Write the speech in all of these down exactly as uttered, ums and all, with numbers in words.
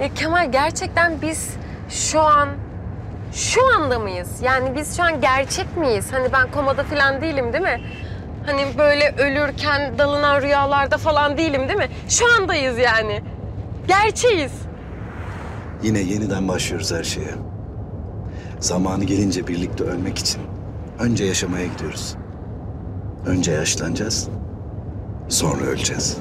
Ya Kemal, gerçekten biz şu an, şu anda mıyız? Yani biz şu an gerçek miyiz? Hani ben komada falan değilim değil mi? Hani böyle ölürken dalınan rüyalarda falan değilim değil mi? Şu andayız yani. Gerçeğiz. Yine yeniden başlıyoruz her şeye. Zamanı gelince birlikte ölmek için önce yaşamaya gidiyoruz. Önce yaşlanacağız, sonra öleceğiz.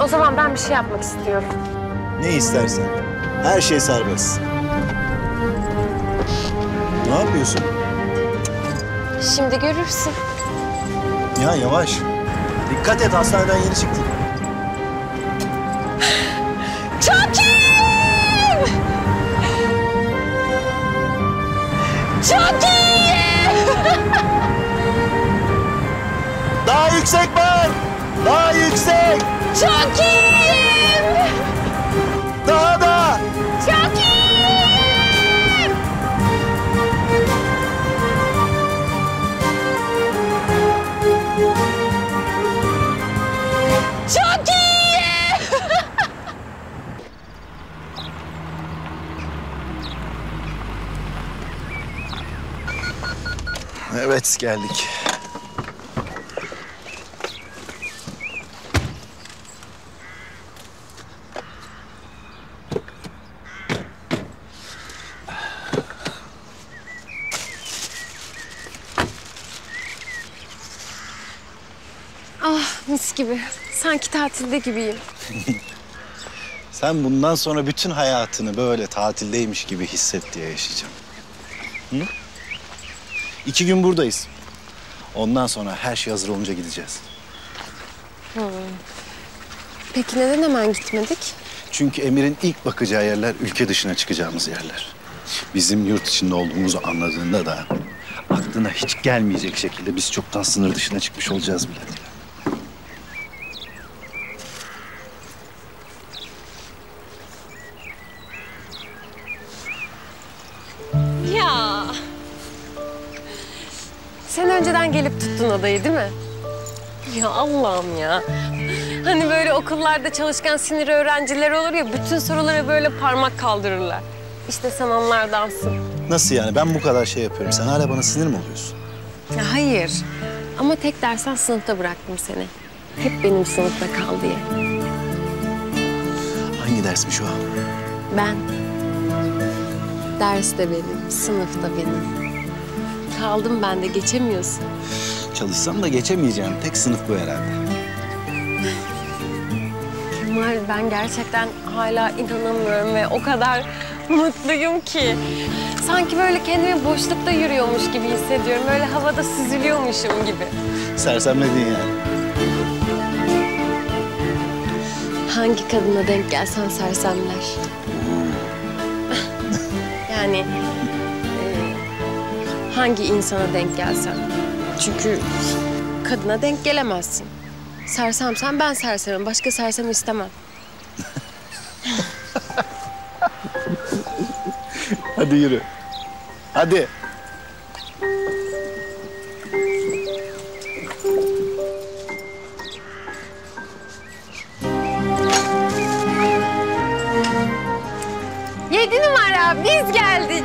O zaman ben bir şey yapmak istiyorum. Ne istersen. Her şey serbest. Ne yapıyorsun? Şimdi görürsün. Ya yavaş. Dikkat et, hastaneden yeni çıktın. Çakiyim! Çakiyim! Daha yüksek var! Daha yüksek! Çakiyim! Daha da! Çakiyim! Çakiyim! Evet, geldik. Ah, mis gibi. Sanki tatilde gibiyim. Sen bundan sonra bütün hayatını böyle tatildeymiş gibi hisset diye yaşayacağım. Hı? İki gün buradayız. Ondan sonra her şey hazır olunca gideceğiz. Hmm. Peki neden hemen gitmedik? Çünkü Emir'in ilk bakacağı yerler ülke dışına çıkacağımız yerler. Bizim yurt içinde olduğumuzu anladığında da aklına hiç gelmeyecek şekilde biz çoktan sınır dışına çıkmış olacağız bile. Gelip tuttun adayı değil mi? Ya Allah'ım ya. Hani böyle okullarda çalışkan sinir öğrenciler olur ya, bütün sorulara böyle parmak kaldırırlar. İşte sen onlardansın. Nasıl yani? Ben bu kadar şey yapıyorum. Sen hala bana sinir mi oluyorsun? Ya hayır. Ama tek dersen sınıfta bıraktım seni. Hep benim sınıfta kal diye. Hangi dersmiş o? Ben. Ders de benim, sınıf da benim. Kaldım ben de, geçemiyorsun. Çalışsam da geçemeyeceğim. Tek sınıf bu herhalde. Kemal, ben gerçekten hala inanamıyorum ve o kadar mutluyum ki. Sanki böyle kendimi boşlukta yürüyormuş gibi hissediyorum. Böyle havada süzülüyormuşum gibi. Sersemledin yani. Hangi kadına denk gelsen sersemler. Yani... Hangi insana denk gelsen. Çünkü kadına denk gelemezsin. Sersemsen ben sersemim. Başka sersem istemem. Hadi yürü. Hadi. Yedi numara biz geldik.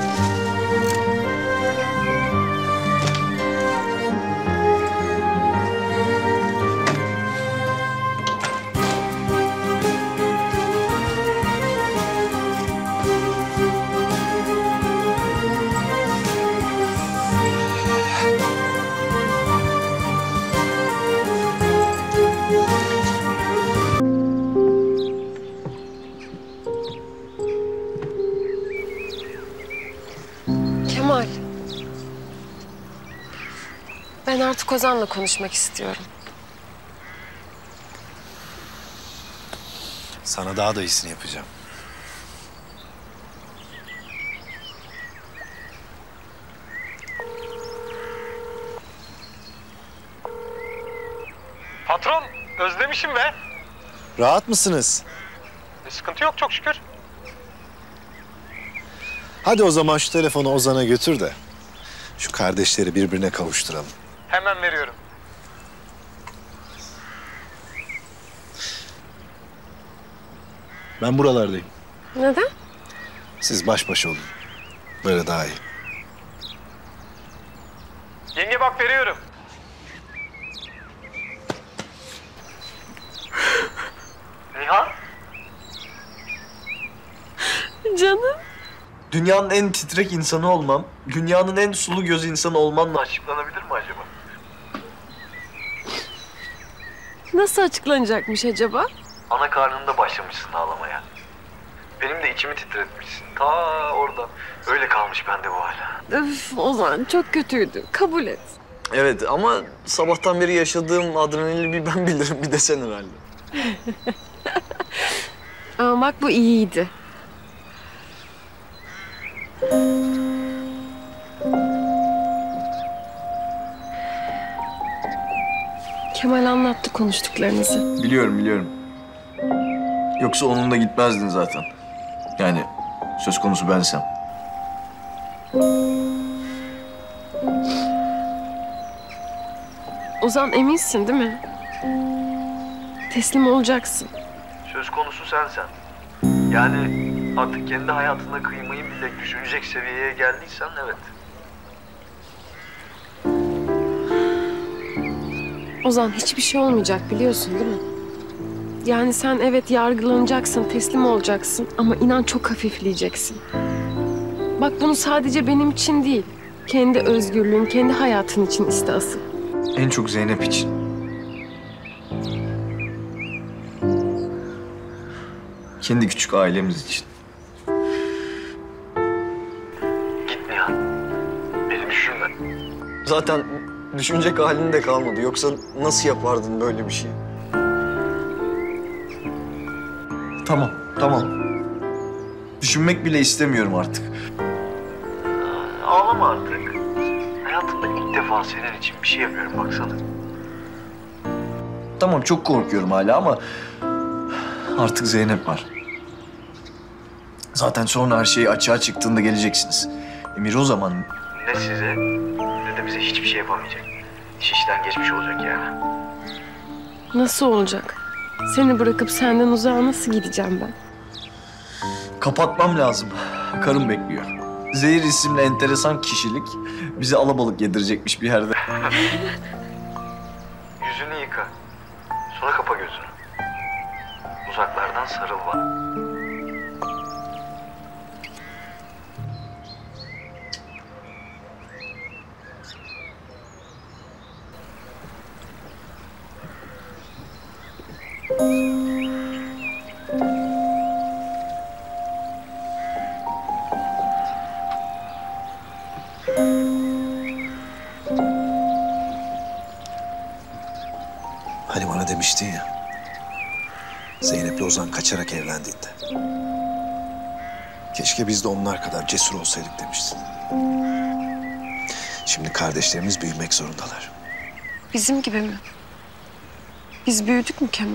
Ben artık Ozan'la konuşmak istiyorum. Sana daha da iyisini yapacağım. Patron, özlemişim be. Rahat mısınız? E, sıkıntı yok çok şükür. Hadi o zaman şu telefonu Ozan'a götür de şu kardeşleri birbirine kavuşturalım. Hemen veriyorum. Ben buralardayım. Neden? Siz baş başa olun. Böyle daha iyi. Yenge bak veriyorum. Nihan? Canım. Dünyanın en titrek insanı olmam, dünyanın en sulu gözü insanı olmanla açıklanabilir mi acaba? Nasıl açıklanacakmış acaba? Ana karnında başlamışsın ağlamaya. Benim de içimi titretmişsin. Ta orada. Öyle kalmış bende bu hala. Öf Ozan, çok kötüydü. Kabul et. Evet ama sabahtan beri yaşadığım adrenalini bir ben bilirim, bir de sen herhalde. Ama bak bu iyiydi. Kemal anlattı konuştuklarınızı. Biliyorum, biliyorum. Yoksa onunla gitmezdin zaten. Yani söz konusu bensem. Ozan eminsin değil mi? Teslim olacaksın. Söz konusu sensen. Yani artık kendi hayatına kıymayı bile düşünecek seviyeye geldiysen evet. Ozan hiçbir şey olmayacak biliyorsun değil mi? Yani sen evet yargılanacaksın, teslim olacaksın ama inan çok hafifleyeceksin. Bak bunu sadece benim için değil, kendi özgürlüğün, kendi hayatın için iste asıl. En çok Zeynep için. Kendi küçük ailemiz için. Git Nihan. Beni düşünme. Zaten düşünecek halin de kalmadı. Yoksa nasıl yapardın böyle bir şey? Tamam, tamam. Düşünmek bile istemiyorum artık. Ağlama artık. Hayatımda ilk defa senin için bir şey yapıyorum baksana. Tamam, çok korkuyorum hala ama artık Zeynep var. Zaten sonra her şey açığa çıktığında geleceksiniz. Emir o zaman ne size ne de bize hiçbir şey yapamayacak. İş işten geçmiş olacak yani. Nasıl olacak? Seni bırakıp senden uzağa nasıl gideceğim ben? Kapatmam lazım. Karım bekliyor. Zehir isimli enteresan kişilik bize alabalık yedirecekmiş bir yerde. Yüzünü yıka. Sonra kapa gözünü. Uzaklardan sarıl bana. Hani bana demiştin ya. Zeynep'le Ozan kaçarak evlendiğinde. Keşke biz de onlar kadar cesur olsaydık demiştin. Şimdi kardeşlerimiz büyümek zorundalar. Bizim gibi mi? Biz büyüdük mü Kemal?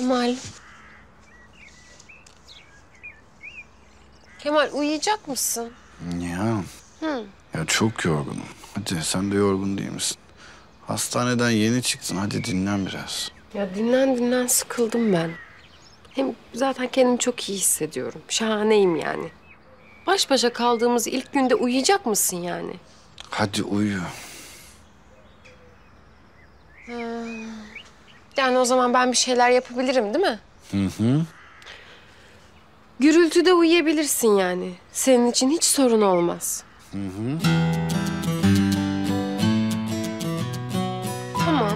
Kemal. Kemal uyuyacak mısın? Nihan. Hı. Ya çok yorgunum. Hadi sen de yorgun değil misin? Hastaneden yeni çıktın. Hadi dinlen biraz. Ya dinlen dinlen sıkıldım ben. Hem zaten kendimi çok iyi hissediyorum. Şahaneyim yani. Baş başa kaldığımız ilk günde uyuyacak mısın yani? Hadi uyu. Ha. Yani o zaman ben bir şeyler yapabilirim değil mi? Hı hı. Gürültüde uyuyabilirsin yani. Senin için hiç sorun olmaz. Hı hı. Tamam.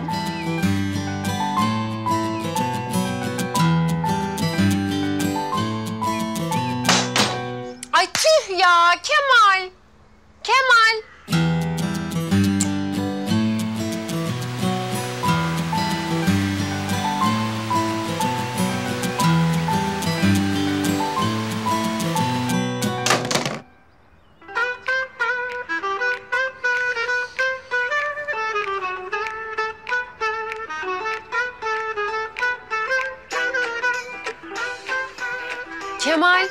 Ay tüh ya Kemal. Kemal. Kemal,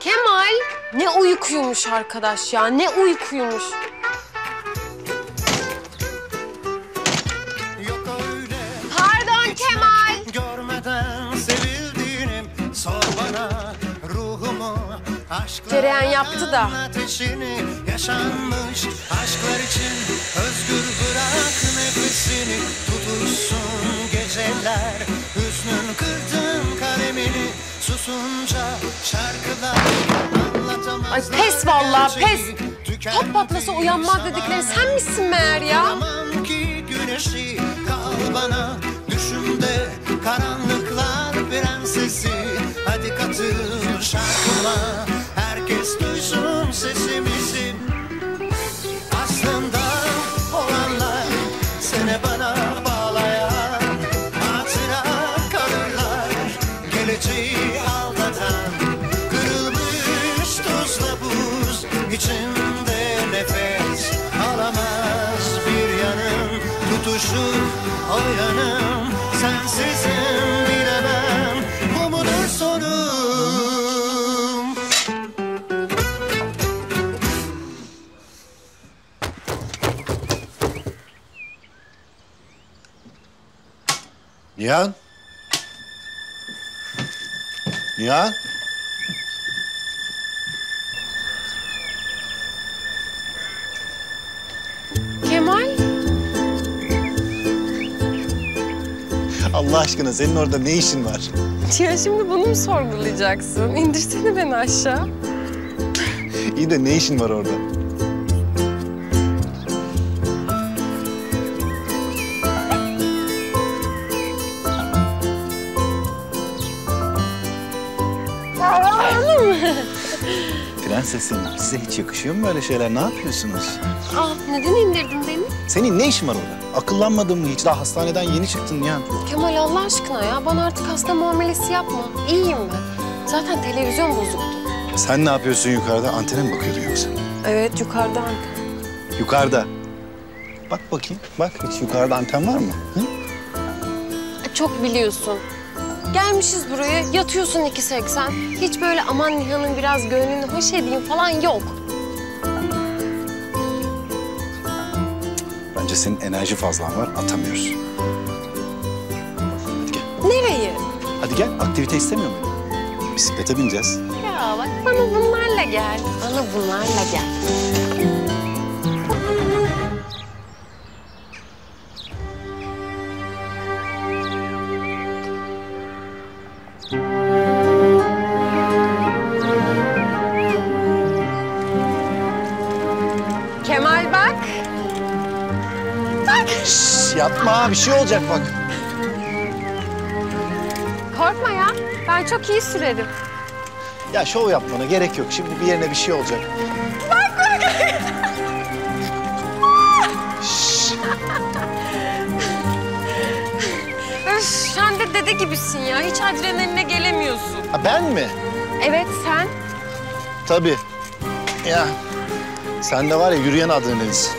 Kemal ne uykuymuş arkadaş ya, ne uykuymuş. Pardon Kemal. Görmeden sevildiğim sor bana ruhumu aşkla. Cereyan yaptı da. Ateşini yaşanmış aşklar için özgür bırak nefesini tutulsun geceler hüznün kırdın kalemini. Susunca şarkılar anlatamazlar. Ay pes vallahi pes. Top patlasa uyanmaz dedikleri sen misin meğer ya? Anlamam ki güneşi kal bana düşümde karanlıklar prensesi. Hadi katıl şarkıma herkes duysun sesimizi. Aslında olanlar sene bana bağlayan hatıra kalırlar geleceği. İçimde nefes alamaz bir yanım tutuşur o yanım sensizim bilemem bu mudur sonum. Nihan? Nihan? Allah aşkına senin orada ne işin var? Ya şimdi bunu mu sorgulayacaksın? İndirsene beni aşağı. İyi de ne işin var orada? Prensesim size hiç yakışıyor mu böyle şeyler? Ne yapıyorsunuz? Ah neden indirdin beni? Senin ne işin var orada? Akıllanmadın mı hiç? Daha hastaneden yeni çıktın ya. Kemal Allah aşkına ya. Bana artık hasta muamelesi yapma. İyiyim ben. Zaten televizyon bozuktu. Sen ne yapıyorsun yukarıda? Antene mi bakıyordun yoksa? Evet yukarıda anten. Yukarıda? Bak bakayım. Bak hiç yukarıda anten var mı? Hı? Çok biliyorsun. Gelmişiz buraya yatıyorsun iki seksen. Hiç böyle aman Nihan'ın biraz gönlünü hoş edeyim falan yok. Bence senin enerji fazlan var, atamıyorsun. Hadi gel. Nereye? Hadi gel, aktivite istemiyor musun? Bisiklete bineceğiz. Ya bak bana bunlarla gel. Bana bunlarla gel. Kemal bak. Bak. Şş, yapma bir şey olacak bak. Korkma ya ben çok iyi sürerim. Ya şov yapmana gerek yok şimdi bir yerine bir şey olacak. Bak bak. Sen de dede gibisin ya hiç adrenaline gelemiyorsun. Ha, ben mi? Evet sen. Tabii. Ya. Sen de var ya yürüyen adrenaliniz.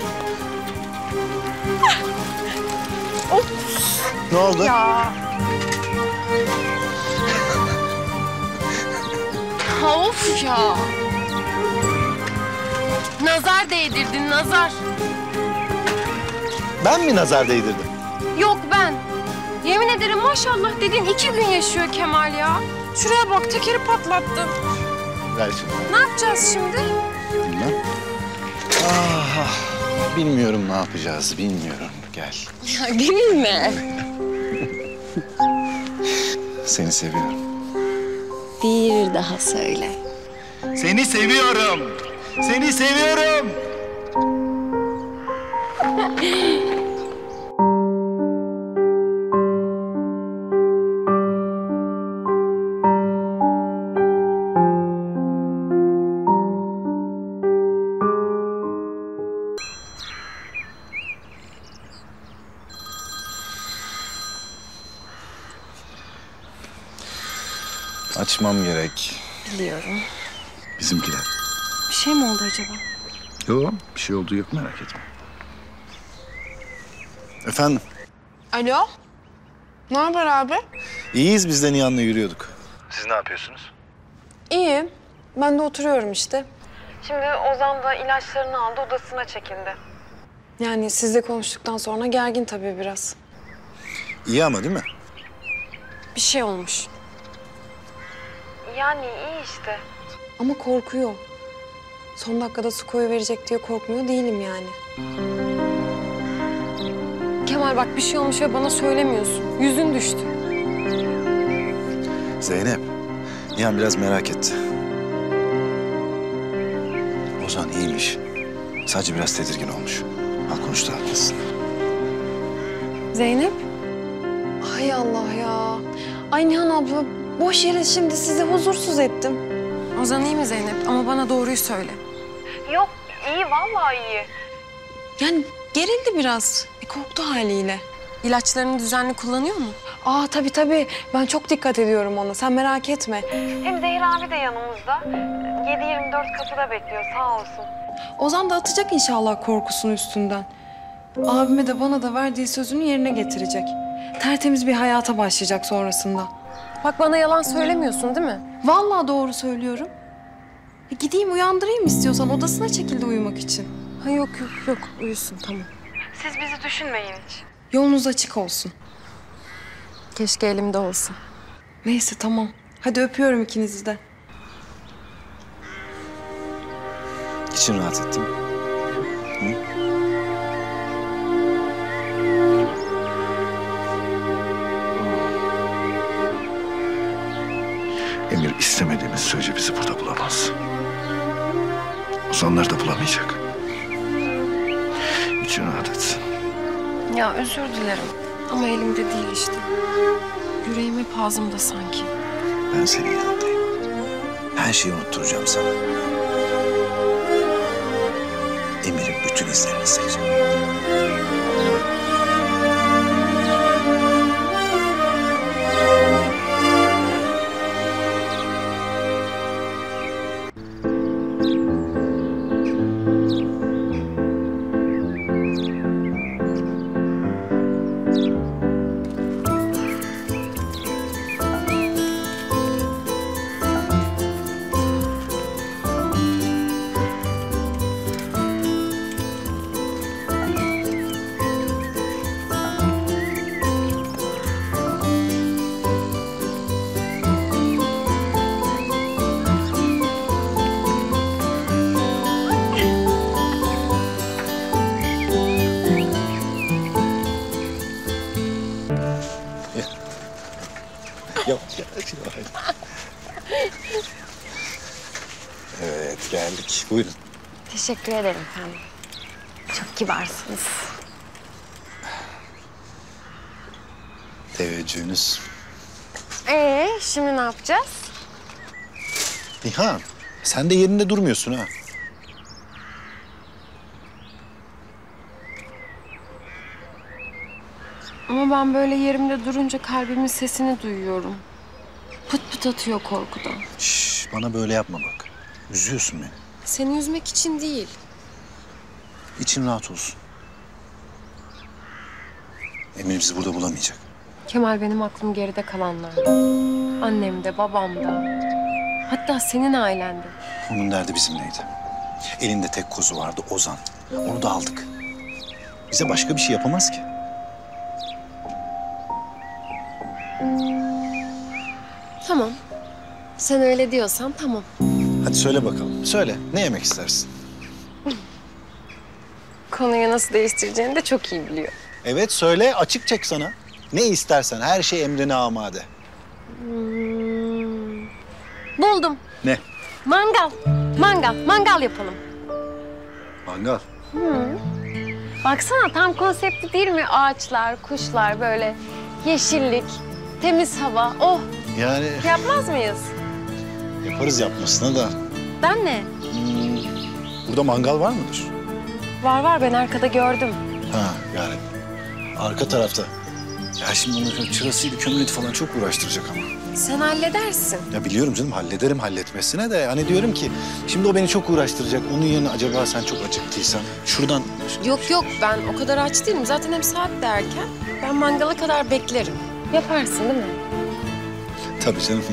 Ne oldu? Ya. Of ya. Nazar değdirdin nazar. Ben mi nazar değdirdim? Yok ben. Yemin ederim maşallah dediğin iki gün yaşıyor Kemal ya. Şuraya bak tekeri patlattın. Ver şimdi. Ne yapacağız şimdi? Bilmem. Ah, ah. Bilmiyorum ne yapacağız, bilmiyorum. Gel. Ya bilmiyorum. Seni seviyorum. Bir daha söyle. Seni seviyorum. Seni seviyorum. Açmam gerek. Biliyorum. Bizimkiler. Bir şey mi oldu acaba? Yok, bir şey olduğu yok, merak etme. Efendim? Alo? Ne haber abi? İyiyiz, biz de Nihan'la yürüyorduk. Siz ne yapıyorsunuz? İyiyim. Ben de oturuyorum işte. Şimdi Ozan da ilaçlarını aldı, odasına çekildi. Yani sizle konuştuktan sonra gergin tabii biraz. İyi ama değil mi? Bir şey olmuş. Yani iyi işte. Ama korkuyor. Son dakikada su koyuverecek diye korkmuyor değilim yani. Kemal bak bir şey olmuş ve bana söylemiyorsun. Yüzün düştü. Zeynep, Nihan biraz merak etti. Ozan iyiymiş. Sadece biraz tedirgin olmuş. Al konuştu haklısın. Zeynep? Ay Allah ya. Ay Nihan abla. Boş yere şimdi sizi huzursuz ettim. Ozan iyi mi Zeynep? Ama bana doğruyu söyle. Yok iyi vallahi iyi. Yani gerildi biraz. E, korktu haliyle. İlaçlarını düzenli kullanıyor mu? Aa tabii tabii. Ben çok dikkat ediyorum ona. Sen merak etme. Hem Zehir abi de yanımızda. yedi yirmi dört kapıda bekliyor sağ olsun. Ozan da atacak inşallah korkusunu üstünden. Abime de bana da verdiği sözünü yerine getirecek. Tertemiz bir hayata başlayacak sonrasında. Bak bana yalan söylemiyorsun değil mi? Vallahi doğru söylüyorum. E gideyim uyandırayım istiyorsan odasına çekildi uyumak için. Ha yok yok yok uyusun tamam. Siz bizi düşünmeyin hiç. Yolunuz açık olsun. Keşke elimde olsun. Neyse tamam. Hadi öpüyorum ikinizi de. İçin rahat etti mi? Hı? Emir istemediğimiz sürece bizi burada bulamaz. Ozanları da bulamayacak. İçin rahat etsin. Ya özür dilerim ama elimde değil işte. Yüreğim hep ağzımda sanki. Ben senin yanındayım. Her şeyi unutturacağım sana. Emir'in bütün izlerini sileceğim. Evet geldik. Buyurun. Teşekkür ederim efendim. Çok kibarsınız. Teveccühünüz. Ee, şimdi ne yapacağız? Nihan, sen de yerinde durmuyorsun ha. Ama ben böyle yerimde durunca kalbimin sesini duyuyorum. Pıt pıt atıyor korkudan. Şş, bana böyle yapma bak. Üzüyorsun beni. Seni üzmek için değil. İçin rahat olsun. Emir bizi burada bulamayacak. Kemal benim aklım geride kalanlarda. Annemde, babamda. Hatta senin ailende. Onun derdi bizimleydi. Elinde tek kozu vardı Ozan. Onu da aldık. Bize başka bir şey yapamaz ki. Tamam. Sen öyle diyorsan tamam. Hadi söyle bakalım. Söyle. Ne yemek istersin? Konuyu nasıl değiştireceğini de çok iyi biliyor. Evet söyle. Açık çek sana. Ne istersen, her şey emrine amade. Hmm. Buldum. Ne? Mangal. Mangal. Mangal yapalım. Mangal? Hmm. Baksana tam konsepti değil mi? Ağaçlar, kuşlar, böyle yeşillik, temiz hava. Oh! Yani... Yapmaz mıyız? Yaparız yapmasına da. Ben ne? Hmm. Burada mangal var mıdır? Var var, ben arkada gördüm. Ha yani arka tarafta. Ya şimdi onların çırasıydı, kömürüydü falan çok uğraştıracak ama. Sen halledersin. Ya biliyorum canım, hallederim halletmesine de. Hani diyorum ki şimdi o beni çok uğraştıracak. Onun yerine acaba sen çok acıktıysan şuradan... Yok yok, ben o kadar aç değilim. Zaten hem saat de erken. Ben mangala kadar beklerim. Yaparsın değil mi? Tabii canım.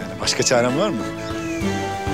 Yani başka çarem var mı?